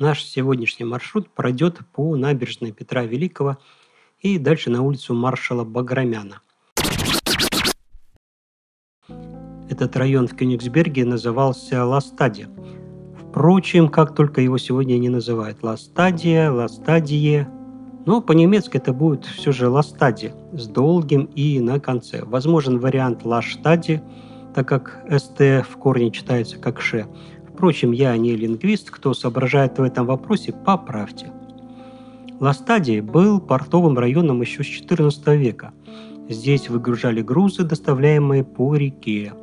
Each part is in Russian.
Наш сегодняшний маршрут пройдет по набережной Петра Великого и дальше на улицу Маршала Баграмяна. Этот район в Кёнигсберге назывался Ластадия. Впрочем, как только его сегодня не называют. Ластадия, Ластадие. Но по-немецки это будет все же Ластади с долгим «и» на конце. Возможен вариант Лаштади, так как «ст» в корне читается как «ш». Впрочем, я не лингвист, кто соображает в этом вопросе, поправьте. Ластадия был портовым районом еще с XIV века. Здесь выгружали грузы, доставляемые по реке.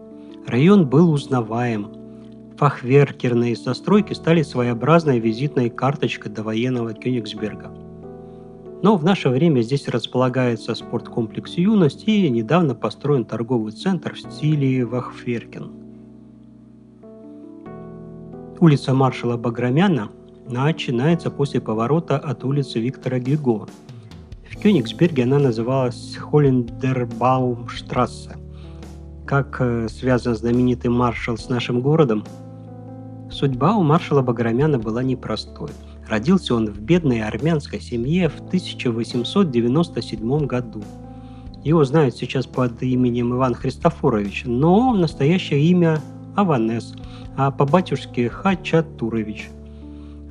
Район был узнаваем. Фахверкерные застройки стали своеобразной визитной карточкой довоенного Кёнигсберга. Но в наше время здесь располагается спорткомплекс «Юность» и недавно построен торговый центр в стиле Вахверкен. Улица Маршала Баграмяна начинается после поворота от улицы Виктора Гюго. В Кёнигсберге она называлась Холлендербаум-Штрасса. Как связан знаменитый маршал с нашим городом? Судьба у маршала Баграмяна была непростой. Родился он в бедной армянской семье в 1897 году. Его знают сейчас под именем Иван Христофорович, но настоящее имя Аванес, а по-батюшке Хачатурович.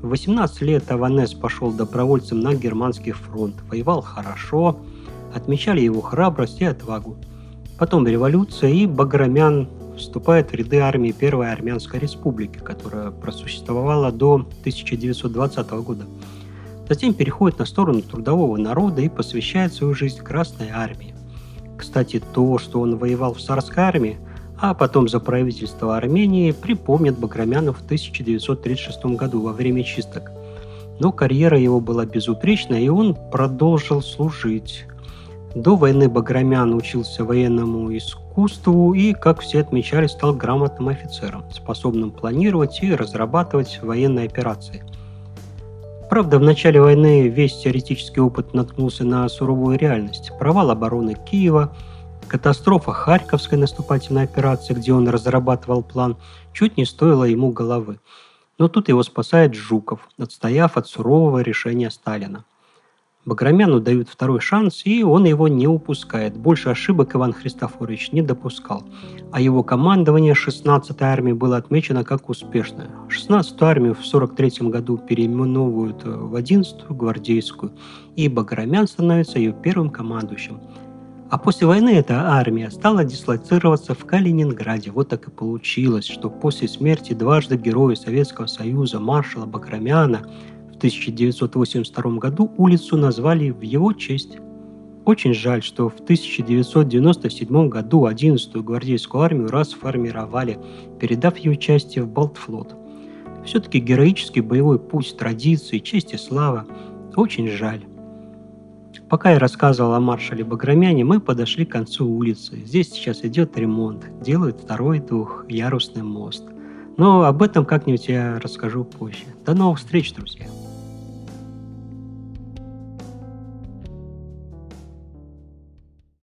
В 18 лет Аванес пошел добровольцем на германский фронт, воевал хорошо, отмечали его храбрость и отвагу. Потом революция, и Баграмян вступает в ряды армии Первой Армянской Республики, которая просуществовала до 1920 года. Затем переходит на сторону трудового народа и посвящает свою жизнь Красной Армии. Кстати, то, что он воевал в царской армии, а потом за правительство Армении, припомнят Баграмяну в 1936 году во время чисток. Но карьера его была безупречна, и он продолжил служить. До войны Баграмян учился военному искусству и, как все отмечали, стал грамотным офицером, способным планировать и разрабатывать военные операции. Правда, в начале войны весь теоретический опыт наткнулся на суровую реальность. Провал обороны Киева, катастрофа Харьковской наступательной операции, где он разрабатывал план, чуть не стоила ему головы. Но тут его спасает Жуков, отстояв от сурового решения Сталина. Баграмяну дают второй шанс, и он его не упускает. Больше ошибок Иван Христофорович не допускал. А его командование 16-й армии было отмечено как успешное. 16-ю армию в 1943 году переименовывают в 11-ю гвардейскую, и Баграмян становится ее первым командующим. А после войны эта армия стала дислоцироваться в Калининграде. Вот так и получилось, что после смерти дважды героя Советского Союза маршала Баграмяна в 1982 году улицу назвали в его честь. Очень жаль, что в 1997 году 11-ю гвардейскую армию расформировали, передав ее части в Балтфлот. Все-таки героический боевой путь, традиции, честь и слава. Очень жаль. Пока я рассказывал о маршале Баграмяне, мы подошли к концу улицы. Здесь сейчас идет ремонт, делают второй двухъярусный мост. Но об этом как-нибудь я расскажу позже. До новых встреч, друзья!